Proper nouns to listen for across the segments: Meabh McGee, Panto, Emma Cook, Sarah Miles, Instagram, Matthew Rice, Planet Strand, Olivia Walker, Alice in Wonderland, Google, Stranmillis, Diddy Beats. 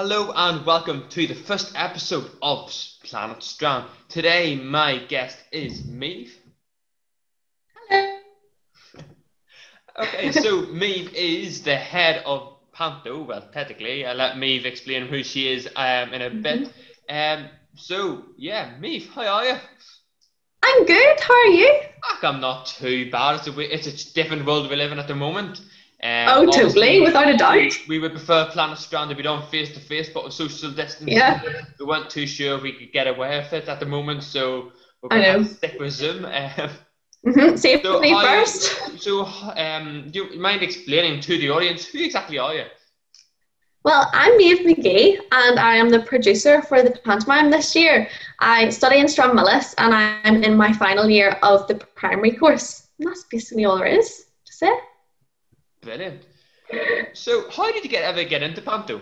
Hello and welcome to the first episode of Planet Strand. Today my guest is Meabh. Hello. Okay, so Meabh is the head of Panto. Well, technically, I'll let Meabh explain who she is in a bit. So, yeah, Meabh, how are you? I'm good, how are you? I'm not too bad. It's a different world we live in at the moment. Totally, without a doubt. We would prefer Planet Strand to be done face to face, but with social distancing, we weren't too sure if we could get away with it at the moment, so we're going to stick with Zoom. Save so me first. So, do you mind explaining to the audience who exactly are you? Well, I'm Meabh McGee, and I am the producer for the pantomime this year. I study in Stranmillis, and I'm in my final year of the primary course. And that's basically all there is to say. Brilliant. So, how did you ever get into Panto?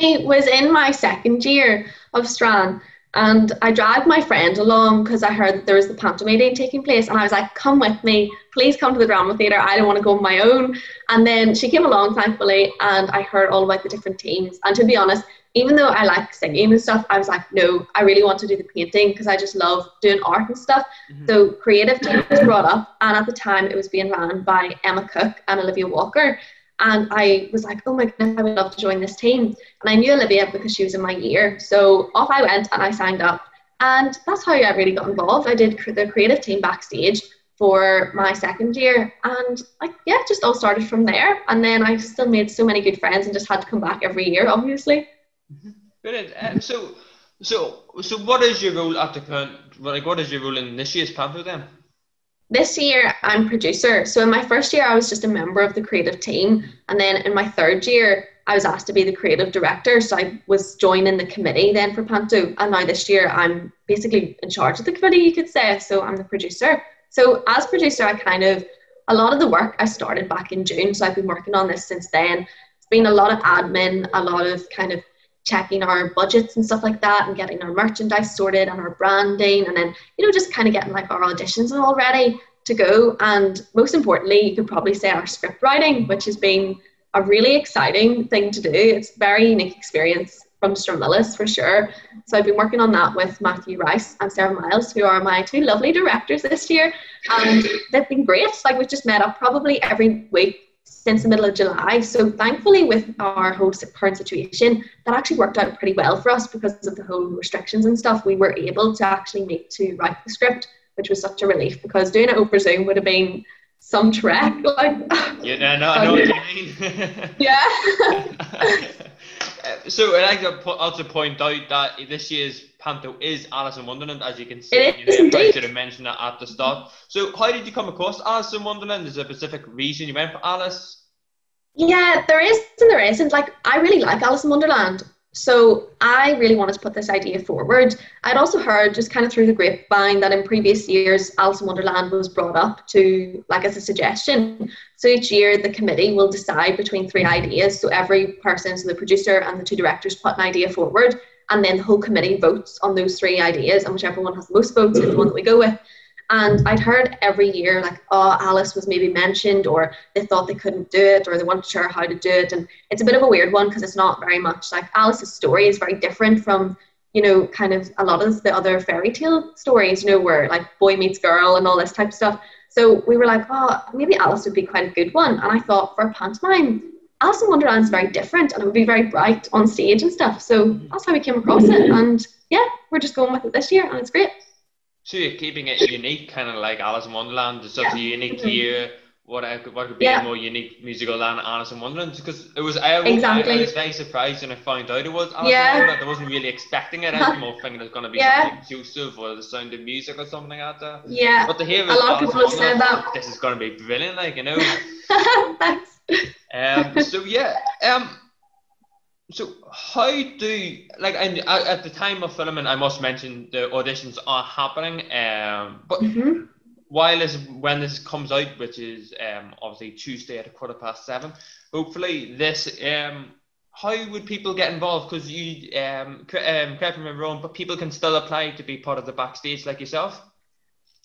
I was in my second year of Strand, and I dragged my friend along because I heard that there was the Panto meeting taking place, and I was like, come with me, please come to the drama theatre, I don't want to go on my own. And then she came along, thankfully, and I heard all about the different teams. And to be honest, even though I like singing and stuff, I was like, no, I really want to do the painting because I just love doing art and stuff. So creative team was brought up, and at the time it was being run by Emma Cook and Olivia Walker. And I was like, oh my goodness, I would love to join this team. And I knew Olivia because she was in my year. So off I went and I signed up. And that's how I really got involved. I did the creative team backstage for my second year. And it just all started from there. And then I still made so many good friends and just had to come back every year, obviously. Brilliant. So what is your role at the current, what is your role in this year's Panto then? This year I'm producer. So in my first year I was just a member of the creative team, and then in my third year I was asked to be the creative director, so I was joining the committee then for Panto, and now this year I'm basically in charge of the committee, you could say, so I'm the producer. So as producer a lot of the work I started back in June, so I've been working on this since then. It's been a lot of admin, a lot of checking our budgets and stuff like that, and getting our merchandise sorted and our branding, and then just getting our auditions all ready to go. And most importantly, you could probably say our script writing, which has been a really exciting thing to do. It's a very unique experience from Stranmillis for sure. So I've been working on that with Matthew Rice and Sarah Miles, who are my two lovely directors this year, and they've been great. We've just met up probably every week since the middle of July. So thankfully, with our whole current situation, that actually worked out pretty well for us because of the whole restrictions and stuff. We were able to actually write the script, which was such a relief, because doing it over Zoom would have been some trek. I know what you mean. Yeah. So I'd like to also point out that this year's Panto is Alice in Wonderland, as you can see. I should have mentioned that at the start. So how did you come across Alice in Wonderland? Is there a specific reason you went for Alice? Yeah, there is and there isn't. I really like Alice in Wonderland, so I really wanted to put this idea forward. I'd also heard just through the grapevine that in previous years Alice in Wonderland was brought up to as a suggestion. So each year the committee will decide between three ideas. So every person, so the producer and the two directors, put an idea forward, and then the whole committee votes on those three ideas, and whichever one has the most votes is the one that we go with. And I'd heard every year Alice was maybe mentioned, or they thought they couldn't do it, or they weren't sure how to do it. And it's a bit of a weird one because it's not very much Alice's story is very different from a lot of the other fairy tale stories, where boy meets girl and all this type of stuff. So we were maybe Alice would be quite a good one. And I thought for a pantomime, Alice in Wonderland is very different, and it would be very bright on stage and stuff. So that's how we came across it, and we're just going with it this year, and it's great. So you're keeping it unique, like Alice in Wonderland. It's such a unique year. What could be a more unique musical than Alice in Wonderland? Because I was very surprised when I found out it was Alice in Wonderland. I wasn't really expecting it. I was more thinking it was going to be something Joseph or The Sound of Music or something like that. Yeah. But to hear this is going to be brilliant, Thanks. So how do, at the time of filming, I must mention the auditions are happening, but when this comes out, which is obviously Tuesday at 7:15, hopefully this, how would people get involved? Because you, correct me if I'm wrong, but people can still apply to be part of the backstage like yourself?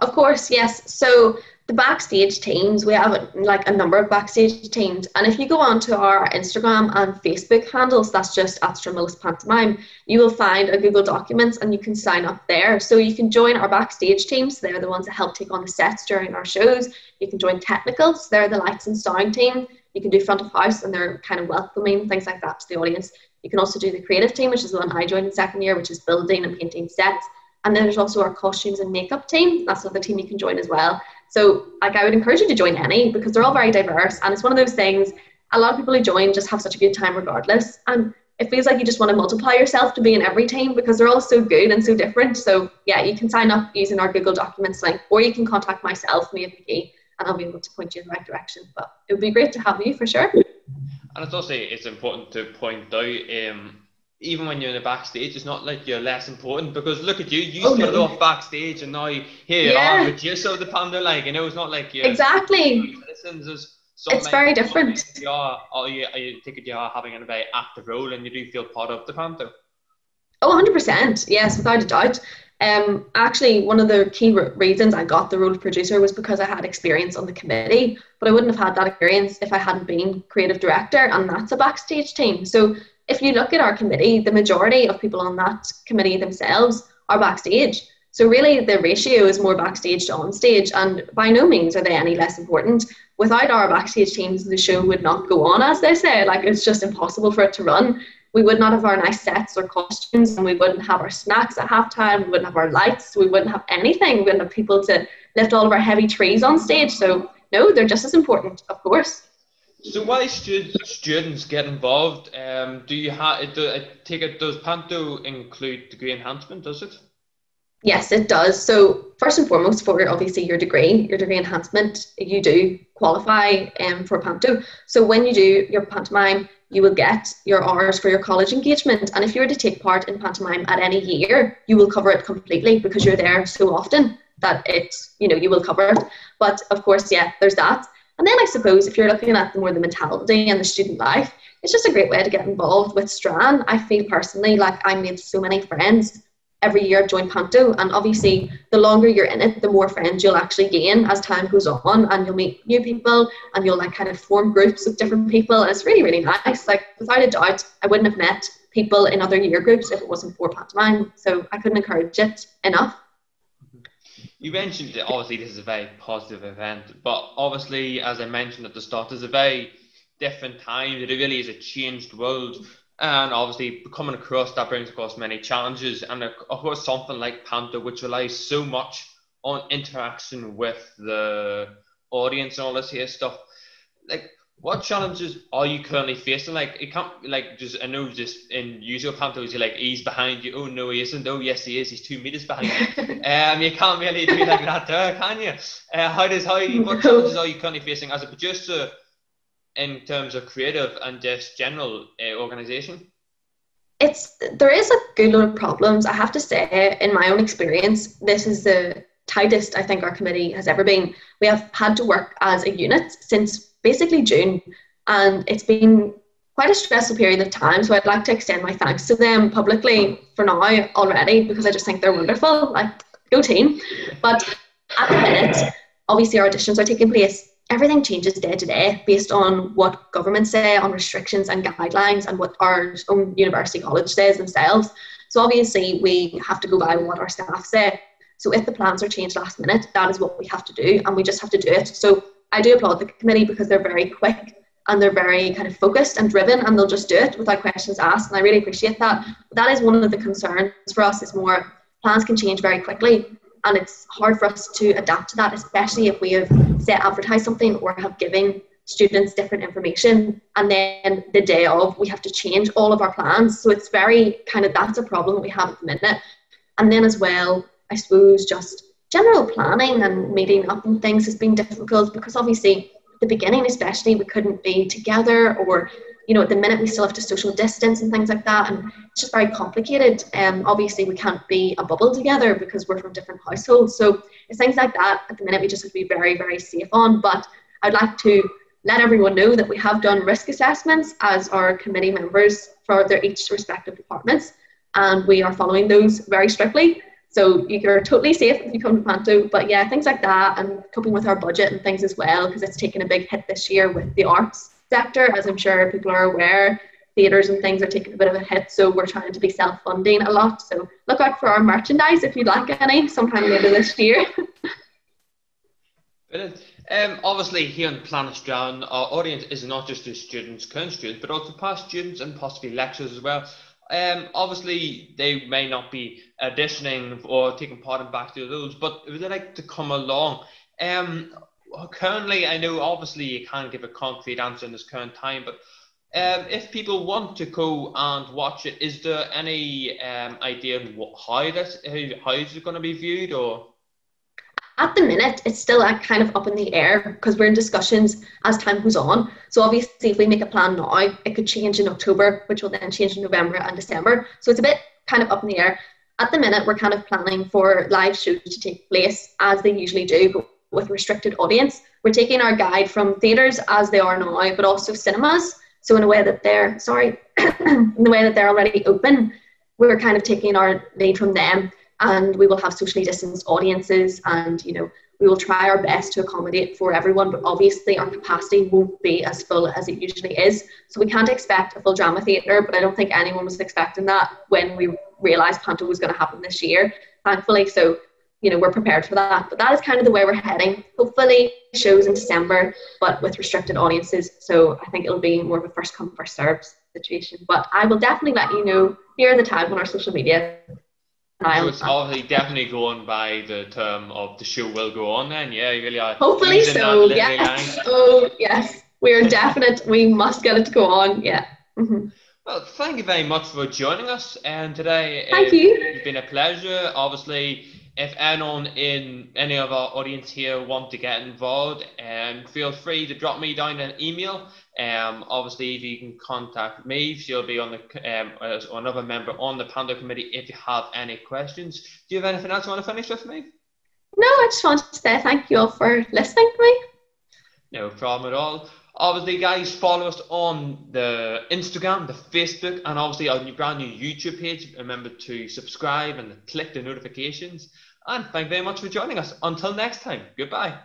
Of course, yes. So the backstage teams, we have like a number of backstage teams, and if you go onto our Instagram and Facebook handles, that's just at Stranmillis Pantomime, you will find a Google Documents and you can sign up there. So you can join our backstage teams, they're the ones that help take on the sets during our shows. You can join technicals, they're the lights and sound team. You can do front of house, and they're kind of welcoming, things like that to the audience. You can also do the creative team, which is the one I joined in second year, which is building and painting sets. And then there's also our costumes and makeup team. That's another team you can join as well. So like, I would encourage you to join any, because they're all very diverse. And it's one of those things, a lot of people who join just have such a good time regardless. And it feels like you just want to multiply yourself to be in every team, because they're all so good and so different. So yeah, you can sign up using our Google Documents link, or you can contact myself, Meabh McGee, and I'll be able to point you in the right direction. But it would be great to have you for sure. And it's also, it's important to point out, even when you're in the backstage, it's not like you're less important, because look at you, you started off backstage and now here you are, producer of the Panda, like, you know, it's not like you're... Exactly. It's very different. You think you are having a very active role and you do feel part of the Panda. Oh, 100%, yes, without a doubt. Actually, one of the key reasons I got the role of producer was because I had experience on the committee, but I wouldn't have had that experience if I hadn't been creative director, and that's a backstage team. So if you look at our committee, the majority of people on that committee themselves are backstage. So really the ratio is more backstage to on stage, and by no means are they any less important. Without our backstage teams, the show would not go on, as they say. Like, it's just impossible for it to run. We would not have our nice sets or costumes, and we wouldn't have our snacks at halftime, we wouldn't have our lights, we wouldn't have anything, we wouldn't have people to lift all of our heavy trees on stage. So no, they're just as important, of course. So why should students get involved? Does Panto include degree enhancement, does it? Yes, it does. So first and foremost, for obviously your degree enhancement, you do qualify for Panto. So when you do your pantomime, you will get your hours for your college engagement. And if you were to take part in pantomime at any year, you will cover it completely, because you're there so often that it's, you know, you will cover it. But of course, yeah, there's that. And then I suppose if you're looking at more the mentality and the student life, it's just a great way to get involved with Strand. I feel personally like I made so many friends every year I've joined Panto, and obviously the longer you're in it, the more friends you'll actually gain as time goes on, and you'll meet new people and you'll like kind of form groups with different people, and it's really, really nice. Like, without a doubt, I wouldn't have met people in other year groups if it wasn't for pantomime, so I couldn't encourage it enough. You mentioned that obviously this is a very positive event, but obviously, as I mentioned at the start, it's a very different time. It really is a changed world. And obviously, coming across that brings across many challenges, and of course something like Panto, which relies so much on interaction with the audience and all this here stuff. Like, what challenges are you currently facing? Like, it can't like just I know just in usual Panto, you're like, he's behind you. Oh no, he isn't. Oh yes, he is. He's 2 meters behind you. You can't really do like that, there, can you? What challenges are you currently facing as a producer, in terms of creative and just general organisation? There is a good load of problems. I have to say, in my own experience, this is the tightest I think our committee has ever been. We have had to work as a unit since basically June, and it's been quite a stressful period of time, so I'd like to extend my thanks to them publicly for now already, because I just think they're wonderful. Like, go team. But at the minute, obviously our auditions are taking place. Everything changes day to day based on what governments say on restrictions and guidelines and what our own university college says themselves. So obviously we have to go by what our staff say. So if the plans are changed last minute, that is what we have to do, and we just have to do it. So I do applaud the committee, because they're very quick and they're very kind of focused and driven, and they'll just do it without questions asked, and I really appreciate that. But that is one of the concerns for us, is more plans can change very quickly. And it's hard for us to adapt to that, especially if we have, say, advertised something or have given students different information, and then the day of we have to change all of our plans. So it's very kind of, that's a problem we have at the minute. And then as well, I suppose just general planning and meeting up and things has been difficult, because obviously at the beginning especially we couldn't be together, or you know, at the minute we still have to social distance and things like that, and it's just very complicated. Obviously we can't be a bubble together because we're from different households, so it's things like that at the minute we just have to be very, very safe on. But I'd like to let everyone know that we have done risk assessments as our committee members for their each respective departments, and we are following those very strictly. So you're totally safe if you come to Panto. But yeah, things like that, and coping with our budget and things as well, because it's taken a big hit this year with the arts sector, as I'm sure people are aware. Theatres and things are taking a bit of a hit, so we're trying to be self-funding a lot. So look out for our merchandise if you'd like any sometime later this year. Brilliant. Obviously here on Planet Strand, our audience is not just the students, current students, but also past students and possibly lecturers as well. Obviously they may not be auditioning or taking part in back to those, but would they like to come along? Currently, I know obviously you can't give a concrete answer in this current time, but if people want to go and watch it, is there any idea of how is it going to be viewed? Or at the minute, it's still kind of up in the air because we're in discussions as time goes on. So obviously, if we make a plan now, it could change in October, which will then change in November and December. So it's a bit kind of up in the air. At the minute, we're kind of planning for live shows to take place as they usually do, but with restricted audience. We're taking our guide from theatres as they are now, but also cinemas. So in a way that they're, in the way that they're already open, we're kind of taking our lead from them, and we will have socially distanced audiences, and, you know, we will try our best to accommodate for everyone, but obviously our capacity won't be as full as it usually is. So we can't expect a full drama theatre, but I don't think anyone was expecting that when we realised Panto was going to happen this year, thankfully. So, you know, we're prepared for that. But that is kind of the way we're heading. Hopefully shows in December, but with restricted audiences. So I think it'll be more of a first come, first served situation. But I will definitely let you know near the time on our social media. So it's obviously definitely going by the term of the show will go on then. Yeah, you really are. Hopefully so, yes. Line. Oh, yes. We're definite. We must get it to go on. Yeah. Mm-hmm. Well, thank you very much for joining us. And today, it's been a pleasure. Obviously, if anyone in any of our audience here want to get involved, feel free to drop me down an email. Obviously, if you can contact me, she'll be on the as another member on the Panto committee. If you have any questions, do you have anything else you want to finish with me? No, I just want to say thank you all for listening to me. No problem at all. Obviously, guys, follow us on the Instagram, the Facebook, and obviously our brand new YouTube page. Remember to subscribe and click the notifications. And thank you very much for joining us. Until next time, goodbye.